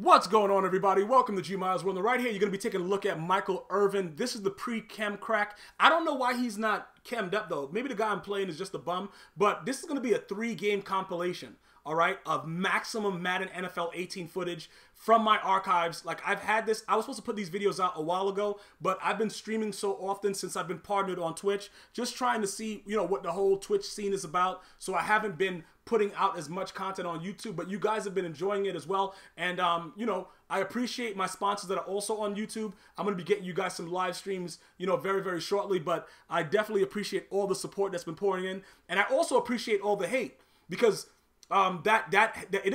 What's going on, everybody? Welcome to GmiasWorld. On the right here, you're going to be taking a look at Michael Irvin. This is the pre-chem crack. I don't know why he's not chemmed up, though. Maybe the guy I'm playing is just a bum, but this is going to be a three-game compilation, all right, of maximum Madden NFL 18 footage from my archives. Like, I've had this. I was supposed to put these videos out a while ago, but I've been streaming so often since I've been partnered on Twitch, just trying to see, you know, what the whole Twitch scene is about, so I haven't been putting out as much content on YouTube, but you guys have been enjoying it as well. And you know, I appreciate my sponsors that are also on YouTube. I'm gonna be getting you guys some live streams, you know, very shortly, but I definitely appreciate all the support that's been pouring in, and I also appreciate all the hate, because it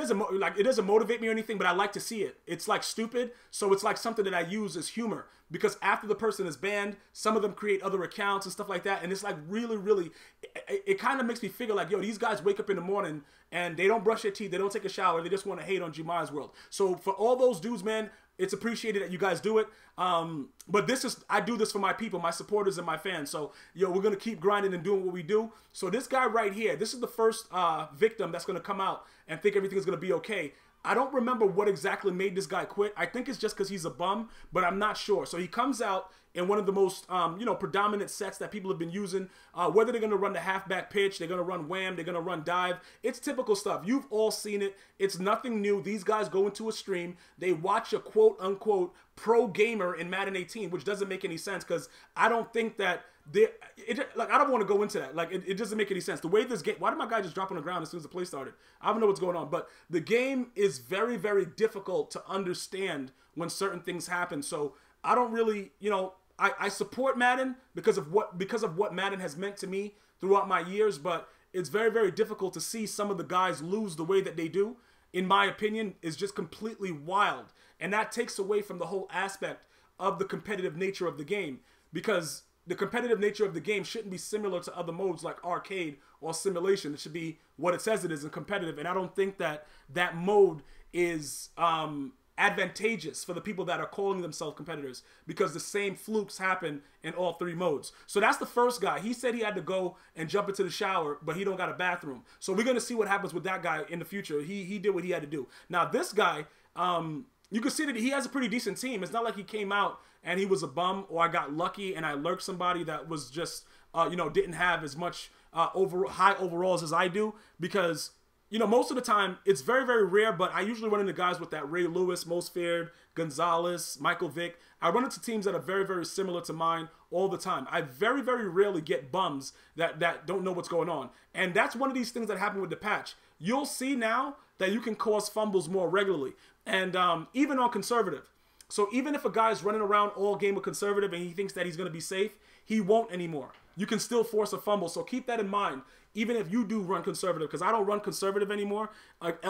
doesn't motivate me or anything, but I like to see it. It's like stupid, so it's like something that I use as humor, because after the person is banned, some of them create other accounts and stuff like that, and it's like really it kind of makes me figure like, yo, these guys wake up in the morning and they don't brush their teeth, they don't take a shower, they just want to hate on GmiasWorld. So for all those dudes, man, it's appreciated that you guys do it. But this is, I do this for my people, my supporters and my fans. So, yo, we're going to keep grinding and doing what we do. So this guy right here, this is the first victim that's going to come out and think everything is going to be okay. I don't remember what exactly made this guy quit. I think it's just because he's a bum, but I'm not sure. So he comes out in one of the most, you know, predominant sets that people have been using. Whether they're going to run the halfback pitch, they're going to run wham, they're going to run dive. It's typical stuff. You've all seen it. It's nothing new. These guys go into a stream. They watch a quote-unquote pro gamer in Madden 18, which doesn't make any sense, because I don't think that I don't want to go into that. Like, it doesn't make any sense. The way this game, why did my guy just drop on the ground as soon as the play started? I don't know what's going on, but the game is very difficult to understand when certain things happen. So I don't really, you know, I support Madden because of what Madden has meant to me throughout my years, but it's very difficult to see some of the guys lose the way that they do, in my opinion, is just completely wild. And that takes away from the whole aspect of the competitive nature of the game, because the competitive nature of the game shouldn't be similar to other modes like arcade or simulation. It should be what it says it is, and competitive. And I don't think that that mode is advantageous for the people that are calling themselves competitors, because the same flukes happen in all three modes. So that's the first guy. He said he had to go and jump into the shower, but he don't got a bathroom. So we're going to see what happens with that guy in the future. He did what he had to do. Now, this guy, you can see that he has a pretty decent team. It's not like he came out and he was a bum, or I got lucky and I lurked somebody that was just, you know, didn't have as much high overalls as I do, because, you know, most of the time it's very rare, but I usually run into guys with that Ray Lewis, Most Feared, Gonzalez, Michael Vick. I run into teams that are very similar to mine all the time. I very rarely get bums that don't know what's going on. And that's one of these things that happened with the patch. You'll see now that you can cause fumbles more regularly, and even on conservative. So even if a guy's running around all game with conservative and he thinks that he's going to be safe, he won't anymore. You can still force a fumble, so keep that in mind, even if you do run conservative, because I don't run conservative anymore,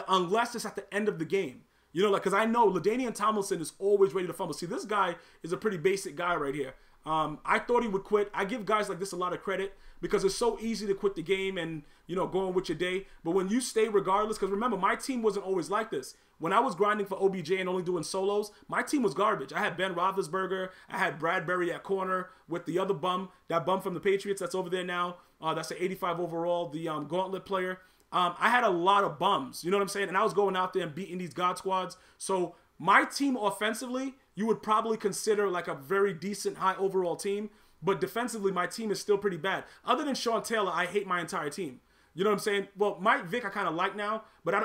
unless it's at the end of the game. You know, like, because I know LaDainian Tomlinson is always ready to fumble. See, this guy is a pretty basic guy right here. I thought he would quit. I give guys like this a lot of credit, because it's so easy to quit the game and, you know, go on with your day. But when you stay regardless, because remember, my team wasn't always like this. When I was grinding for OBJ and only doing solos, my team was garbage. I had Ben Roethlisberger. I had Bradbury at corner with the other bum, that bum from the Patriots that's over there now. That's an 85 overall, the gauntlet player. I had a lot of bums, you know what I'm saying? And I was going out there and beating these God squads. So my team offensively, you would probably consider like a very decent high overall team. But defensively, my team is still pretty bad. Other than Sean Taylor, I hate my entire team. You know what I'm saying? Well, Mike Vick I kind of like now, but I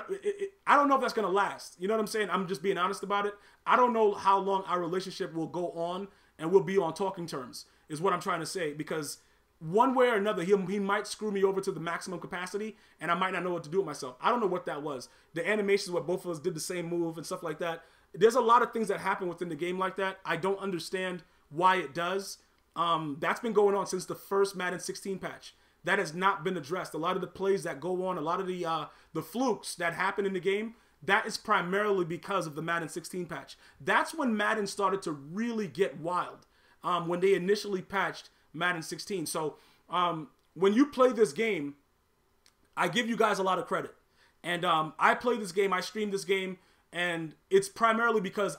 don't know if that's going to last. You know what I'm saying? I'm just being honest about it. I don't know how long our relationship will go on and we'll be on talking terms, is what I'm trying to say, because one way or another, he might screw me over to the maximum capacity, and I might not know what to do with myself. I don't know what that was. The animations where both of us did the same move and stuff like that. There's a lot of things that happen within the game like that. I don't understand why it does. That's been going on since the first Madden 16 patch. That has not been addressed. A lot of the plays that go on, a lot of the flukes that happen in the game, that is primarily because of the Madden 16 patch. That's when Madden started to really get wild, when they initially patched Madden 16. So when you play this game, I give you guys a lot of credit. And I play this game, I stream this game, and it's primarily because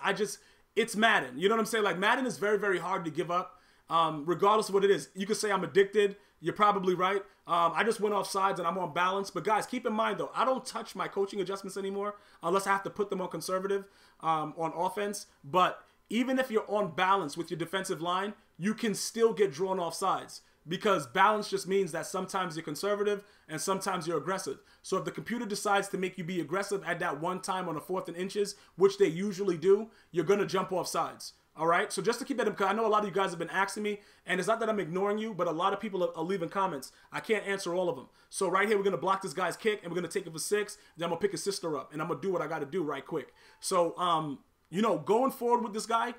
it's Madden. You know what I'm saying? Like, Madden is very hard to give up. regardless of what it is. You could say I'm addicted. You're probably right. I just went off sides and I'm on balance. But guys, keep in mind though, I don't touch my coaching adjustments anymore unless I have to put them on conservative on offense. But even if you're on balance with your defensive line, you can still get drawn off sides, because balance just means that sometimes you're conservative and sometimes you're aggressive. So if the computer decides to make you be aggressive at that one time on a 4th and inches, which they usually do, you're going to jump off sides. All right, so just to keep that in, because I know a lot of you guys have been asking me, and it's not that I'm ignoring you, but a lot of people are leaving comments. I can't answer all of them. So right here, we're going to block this guy's kick, and we're going to take it for 6. Then I'm going to pick his sister up, and I'm going to do what I got to do right quick. So, you know, going forward with this guy,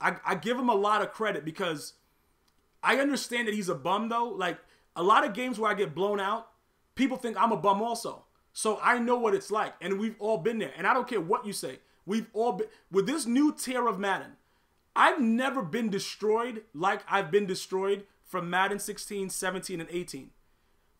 I give him a lot of credit, because I understand that he's a bum, though. Like, a lot of games where I get blown out, people think I'm a bum also. So I know what it's like, and we've all been there. And I don't care what you say. We've all been – with this new tier of Madden – I've never been destroyed like I've been destroyed from Madden 16, 17, and 18.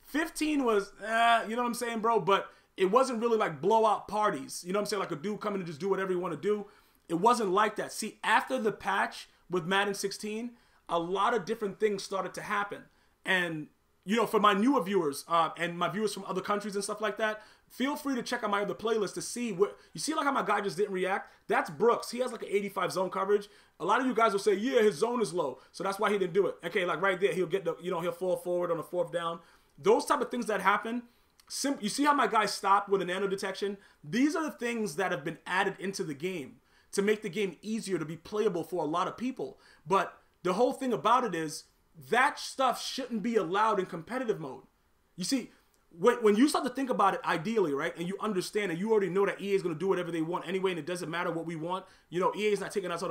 15 was, you know what I'm saying, bro? But it wasn't really like blowout parties. You know what I'm saying? Like a dude coming to just do whatever you want to do. It wasn't like that. See, after the patch with Madden 16, a lot of different things started to happen. And, you know, for my newer viewers and my viewers from other countries and stuff like that, feel free to check out my other playlist to see what you see. Like how my guy just didn't react. That's Brooks. He has like an 85 zone coverage. A lot of you guys will say, yeah, his zone is low, so that's why he didn't do it. Okay, like right there, he'll get the, you know, he'll fall forward on a 4th down. Those type of things that happen. You see how my guy stopped with a nano detection. These are the things that have been added into the game to make the game easier to be playable for a lot of people. But the whole thing about it is that stuff shouldn't be allowed in competitive mode. You see. When you start to think about it ideally, right, and you understand and you already know that EA is going to do whatever they want anyway, and it doesn't matter what we want. You know, EA is not taking us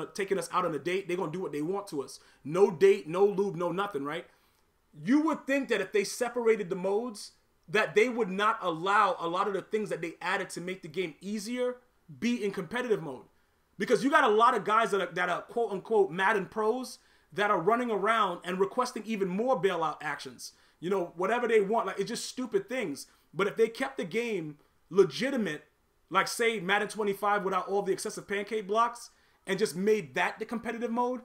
out on a date. They're going to do what they want to us. No date, no lube, no nothing, right? You would think that if they separated the modes, that they would not allow a lot of the things that they added to make the game easier be in competitive mode. Because you got a lot of guys that are quote-unquote Madden pros that are running around and requesting even more bailout actions. You know, whatever they want. Like, it's just stupid things. But if they kept the game legitimate, like, say, Madden 25 without all the excessive pancake blocks, and just made that the competitive mode,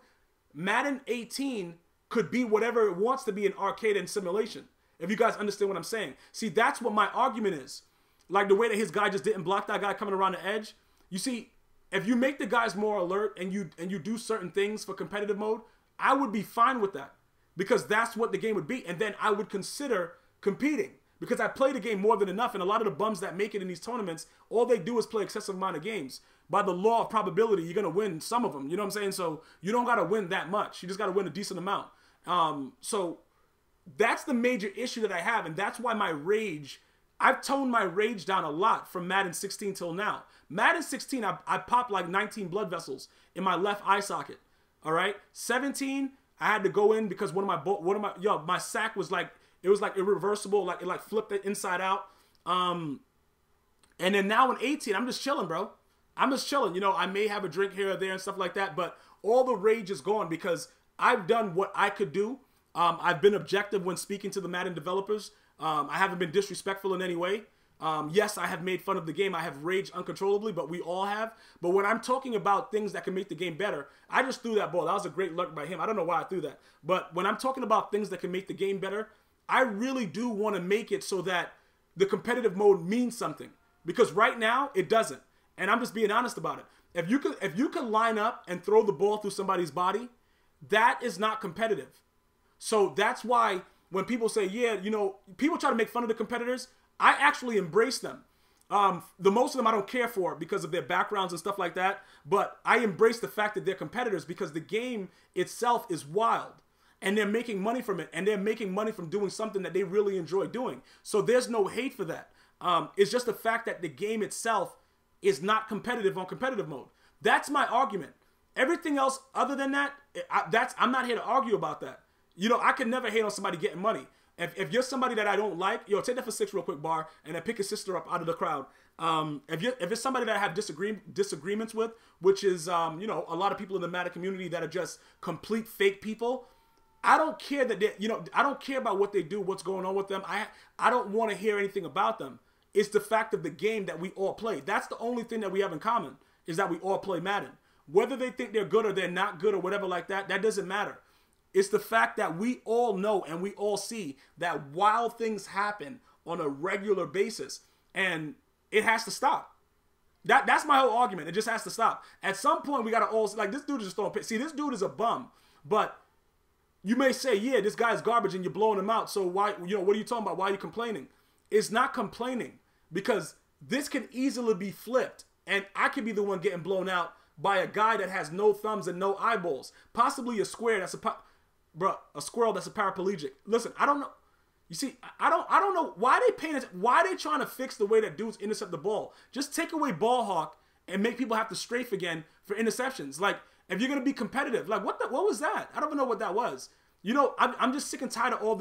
Madden 18 could be whatever it wants to be in arcade and simulation, if you guys understand what I'm saying. See, that's what my argument is. Like, the way that his guy just didn't block that guy coming around the edge. You see, if you make the guys more alert and you do certain things for competitive mode, I would be fine with that. Because that's what the game would be. And then I would consider competing. Because I play the game more than enough. And a lot of the bums that make it in these tournaments, all they do is play excessive amount of games. By the law of probability, you're going to win some of them. You know what I'm saying? So you don't got to win that much. You just got to win a decent amount. So that's the major issue that I have. And that's why my rage, I've toned my rage down a lot from Madden 16 till now. Madden 16, I popped like 19 blood vessels in my left eye socket. All right? 17... I had to go in because my sack was like, it was like irreversible. Like, it like flipped it inside out. And then now in 18, I'm just chilling, bro. I'm just chilling. You know, I may have a drink here or there and stuff like that, but all the rage is gone because I've done what I could do. I've been objective when speaking to the Madden developers. I haven't been disrespectful in any way. Yes, I have made fun of the game. I have raged uncontrollably, but we all have. But when I'm talking about things that can make the game better, I just threw that ball. That was a great look by him. I don't know why I threw that. But when I'm talking about things that can make the game better, I really do want to make it so that the competitive mode means something. Because right now, it doesn't. And I'm just being honest about it. If you could line up and throw the ball through somebody's body, that is not competitive. So that's why when people say, yeah, you know, people try to make fun of the competitors, I actually embrace them. The most of them I don't care for because of their backgrounds and stuff like that. But I embrace the fact that they're competitors because the game itself is wild. And they're making money from it. And they're making money from doing something that they really enjoy doing. So there's no hate for that. It's just the fact that the game itself is not competitive on competitive mode. That's my argument. Everything else other than that, I'm not here to argue about that. You know, I can never hate on somebody getting money. If you're somebody that I don't like, yo, take that for 6 real quick, Bar, and then pick his sister up out of the crowd. If it's somebody that I have disagreements with, which is, you know, a lot of people in the Madden community that are just complete fake people, I don't care that they, you know, I don't care about what they do, what's going on with them. I don't want to hear anything about them. It's the fact of the game that we all play. That's the only thing that we have in common is that we all play Madden. Whether they think they're good or they're not good or whatever like that, that doesn't matter. It's the fact that we all know and we all see that wild things happen on a regular basis, and it has to stop. That's my whole argument. It just has to stop. At some point, we got to all, like, this dude is just throwing picks. See, this dude is a bum, but you may say, yeah, this guy's garbage and you're blowing him out, so why, you know, what are you talking about? Why are you complaining? It's not complaining, because this can easily be flipped, and I could be the one getting blown out by a guy that has no thumbs and no eyeballs, possibly a square that's a squirrel that's a paraplegic. Listen, I don't know. You see, I don't know why they paying attention. Why are they trying to fix the way that dudes intercept the ball? Just take away ball hawk and make people have to strafe again for interceptions. Like, if you're gonna be competitive, like what was that? I don't even know what that was. You know, I'm just sick and tired of all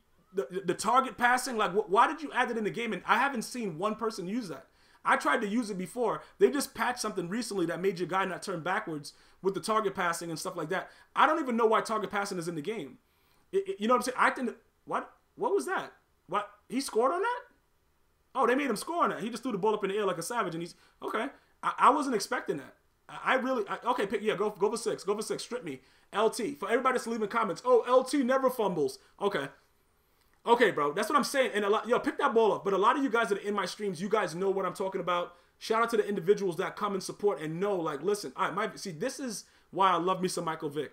the target passing. Like, why did you add it in the game? And I haven't seen one person use that. I tried to use it before. They just patched something recently that made your guy not turn backwards with the target passing and stuff like that. I don't even know why target passing is in the game. You know what I'm saying? I think what was that? What, he scored on that? Oh, they made him score on that. He just threw the ball up in the air like a savage, and he's okay. I wasn't expecting that. Okay, pick, yeah, go for six. Go for six. Strip me. LT. For everybody that's leaving comments. Oh, LT never fumbles. Okay. Okay, bro, that's what I'm saying. And yo, pick that ball up. But a lot of you guys that are in my streams, you guys know what I'm talking about. Shout out to the individuals that come and support and know, like, listen, all right, see, this is why I love me some Michael Vick.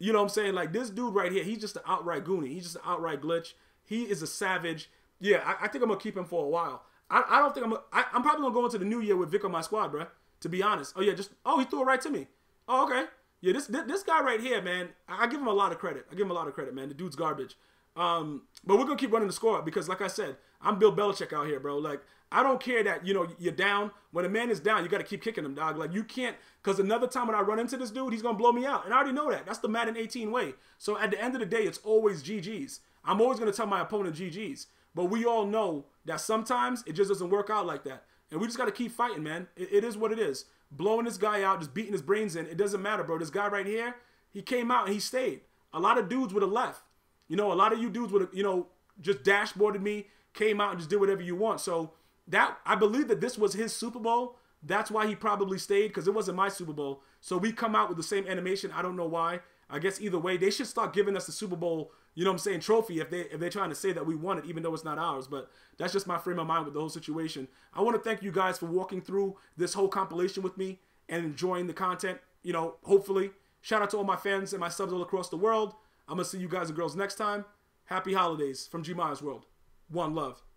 You know what I'm saying? Like, this dude right here, he's just an outright goonie. He's just an outright glitch. He is a savage. Yeah, I think I'm going to keep him for a while. I don't think I'm probably going to go into the new year with Vick on my squad, bro, to be honest. Oh, yeah, he threw it right to me. Oh, okay. Yeah, this guy right here, man, I give him a lot of credit. I give him a lot of credit, man. The dude's garbage. But we're going to keep running the score up because, like I said, I'm Bill Belichick out here, bro. Like, I don't care that, you know, you're down. When a man is down, you got to keep kicking him, dog. Like, you can't, because another time when I run into this dude, he's going to blow me out. And I already know that. That's the Madden 18 way. So, at the end of the day, it's always GGs. I'm always going to tell my opponent GGs. But we all know that sometimes it just doesn't work out like that. And we just got to keep fighting, man. It is what it is. Blowing this guy out, just beating his brains in, it doesn't matter, bro. This guy right here, he came out and he stayed. A lot of dudes would have left. You know, a lot of you dudes would have, you know, just dashboarded me, came out and just did whatever you want. So that, I believe that this was his Super Bowl. That's why he probably stayed, because it wasn't my Super Bowl. So we come out with the same animation. I don't know why. I guess either way, they should start giving us the Super Bowl, you know what I'm saying, trophy if they're trying to say that we won it, even though it's not ours. But that's just my frame of mind with the whole situation. I want to thank you guys for walking through this whole compilation with me and enjoying the content, you know, hopefully. Shout out to all my fans and my subs all across the world. I'm going to see you guys and girls next time. Happy holidays from GmiasWorld. One love.